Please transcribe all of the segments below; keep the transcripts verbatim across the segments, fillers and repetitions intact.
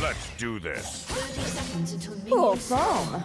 Let's do this. thirty seconds until minions spawn.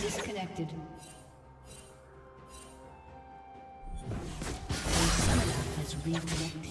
Disconnected. The summoner has reconnected.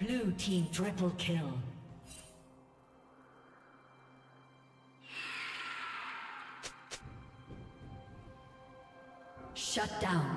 Blue team triple kill. Shut down.